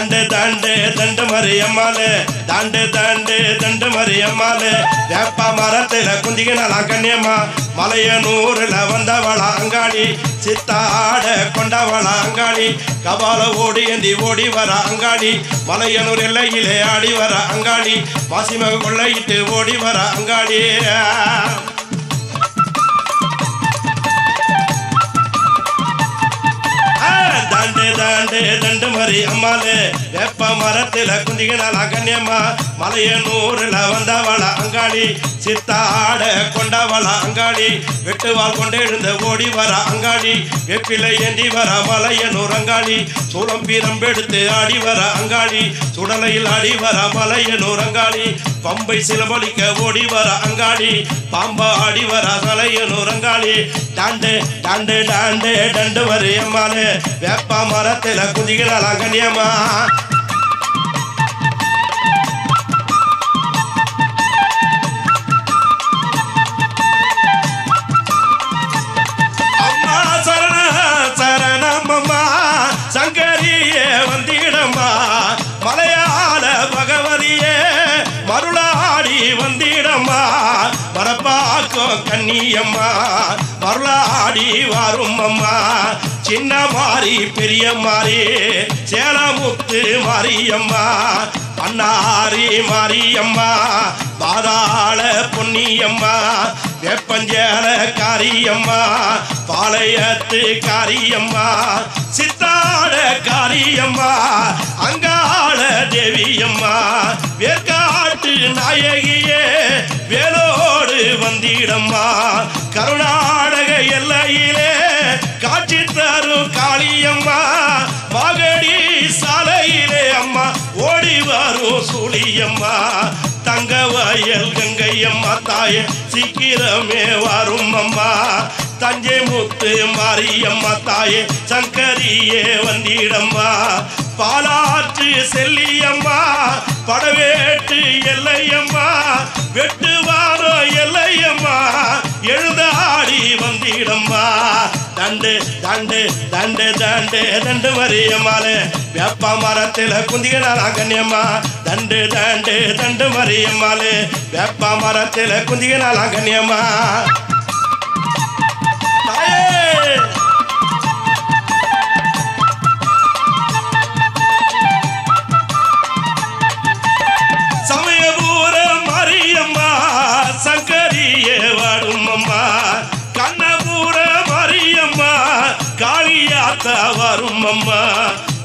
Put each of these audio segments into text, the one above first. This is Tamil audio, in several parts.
Dande dande dande mariyamale, dande dande dande mariyamale. Yappa marathela kundigena laganiyama, malayanur lavanda vala angani, sittaade konda vala angani, kavala vodi endi vodi vara angani, malayanur ellaiyile aadi vara angani, masimaga kollaitte vodi vara angani. Dande dande mari amale, yappa marathela kundigena laganiyama, malayanur lavanda vala angani, sittaade konda vala angani, vettuval konde irundha odi vara angani, veppilai endi vara malayanur angani, solam piram eduthe aadi vara angani, sudalail aadi vara malayanur angani, pambai silabalika odi vara angani, pamba aadi vara malayanur angani. Dande dande dande dande mari amale, yappa மரத்தில் குதிக்கிற அழகனியம்மா அம்மா சரண சரணம்மா சங்கரியே வந்திடம்மா மலையாள பகவதியே மருளாடி வந்திடம்மா மரப்பாக்கம் கண்ணியம்மா மருளாடி வாரும் அம்மா சின்ன மாறி பெரிய மாறி சேலமுத்து மாரியம்மா பன்னாரி மாரியம்மா பாதாள பொன்னியம்மா வெப்பஞ்சேல காரியம்மா பாளையத்து காரியம்மா சித்தாள காரியம்மா அங்காள தேவியம்மா வேற்காட்டு நாயகியே வேலோடு வந்திடம்மா கருநாடக எல்லையிலே காட்சி தரும் காளியம்மா மகடி சாலையிலே அம்மா ஓடி வரும் சூழியம்மா தங்க வயல் கங்கையம்மா தாயே சீக்கிரமே வரும் அம்மா தஞ்சை முத்து மாரியம்மா தாயே சங்கரியே வந்திடம்மா பாலாற்று செல்லியம்மா படவேட்டு எல்லையம்மா வெட்டு வாரோ எல்லையம்மா எழுந்தாடி வந்திடம்மா. Dande dande dande dande dande mariyamale, yappa marathela kundigena laganiyamma. Dande dande dande mariyamale, yappa marathela kundigena laganiyamma. Samayapura mariyamma, sankariye vadumma. வரும் அம்மா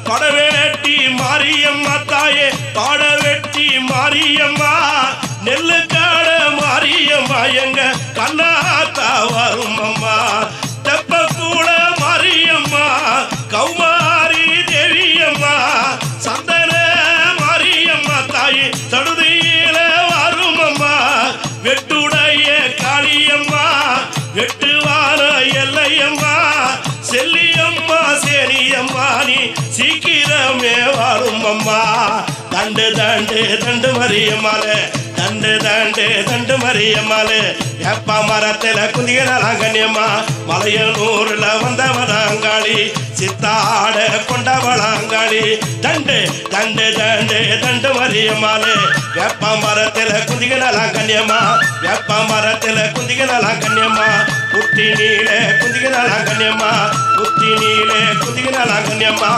படவேட்டி மாரியம்மா தாயே பாடவேட்டி மாரியம்மா நெல்லு காட மாரியம்மா எங்க கண்ணாத்தா வரும் அம்மா தெப்ப கூட மாரியம்மா கௌமாரி தேவியம்மா சந்தன மாரியம்மா தாயே தடுதியில வரும் அம்மா வெட்டுடைய காளியம்மா வெட்டு வார எல்லையம்மா செல்லியம்மா சேனியம்மா நீ சீக்கிரமே வரும் அம்மா. தண்டு தண்டு தண்டு மரியம்மாலே, தண்டு தண்டு தண்டு மரியம்மாலே, எப்பா மரத்தில் குந்திக்கிற அழகனியம்மா, மலையனூரில் வந்தவள அங்காளி, சித்தாட கொண்டவள அங்காளி. தண்டு தண்டு தண்டு தண்டு மரியம்மாலே, எப்பா மரத்தில் குந்திக்கிற அழகனியம்மா, எப்பா மரத்தில் குந்திக்கிற அழகனியம்மா. புத்தினிலே குந்திக்கிற அழகனியம்மா, புத்தினிலே குந்திக்கிற அழகனியம்மா,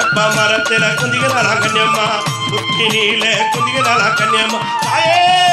எப்பா மரத்தில் குந்திக்கிற அழகனியம்மா, புத்தினிலே குந்திக்கிற அழகனியம்மா.